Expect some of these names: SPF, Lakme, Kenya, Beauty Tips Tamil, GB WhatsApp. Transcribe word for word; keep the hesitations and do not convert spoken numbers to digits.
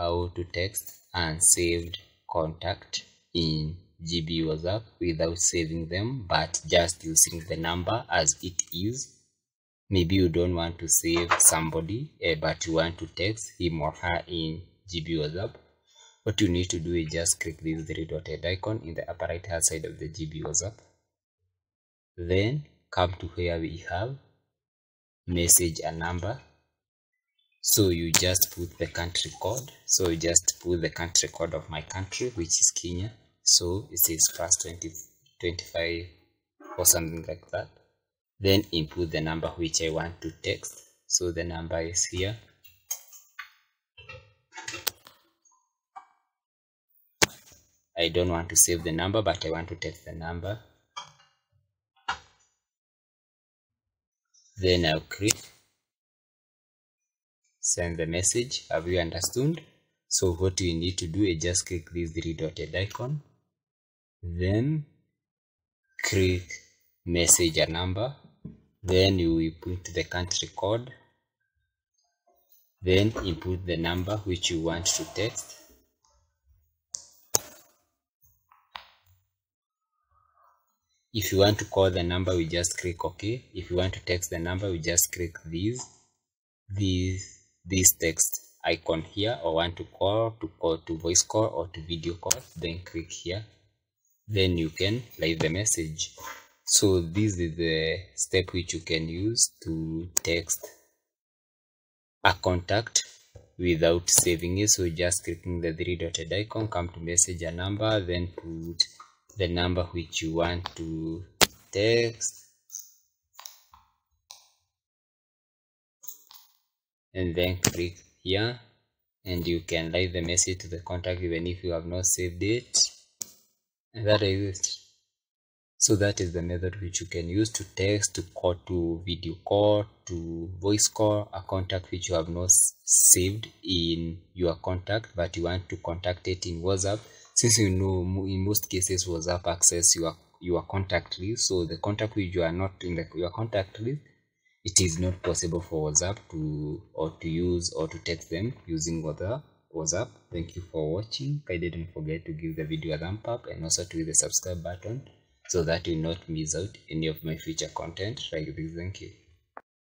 how to text unsaved contact in G B WhatsApp without saving them, but just using the number as it is. Maybe you don't want to save somebody, eh, but you want to text him or her in G B WhatsApp. What you need to do is just click this three dotted icon in the upper right hand side of the G B WhatsApp. Then come to where we have message a number. So you just put the country code. So you just put the country code of my country, which is Kenya. So it says plus twenty, twenty-five or something like that. Then input the number which I want to text. So the number is here. I don't want to save the number, but I want to text the number. Then I'll click send the message. Have you understood? So what you need to do is just click this three dotted icon. Then click message a number. Then you will put the country code. Then input the number which you want to text. If you want to call the number, we just click OK. If you want to text the number, we just click this this this text icon here, or want to call to call to voice call or to video call, then click here. Then you can leave the message. So this is the step which you can use to text a contact without saving it. So just clicking the three dotted icon, come to message a number, then put the number which you want to text, and then click here, and you can leave the message to the contact even if you have not saved it. And that is it. So that is the method which you can use to text, to call, to video call, to voice call a contact which you have not saved in your contact, but you want to contact it in WhatsApp. Since you know in most cases WhatsApp access your your contact list, so the contact which you are not in the, your contact list, it is not possible for WhatsApp to or to use or to text them using WhatsApp. WhatsApp. Thank you for watching. I didn't forget to give the video a thumb up and also to hit the subscribe button, so that you not miss out any of my future content like this. Thank you.